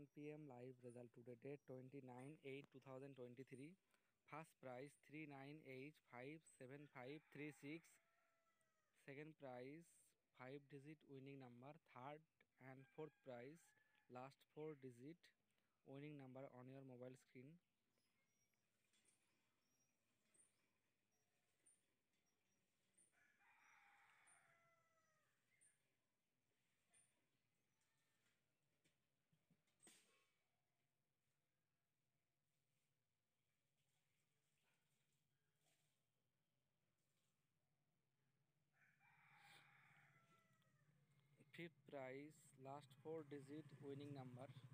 1 p.m. live result today, date 29/8/2023. First prize 39H57536. Second prize 5-digit winning number. Third and fourth prize last 4-digit winning number on your mobile screen. Fifth prize last 4-digit winning number.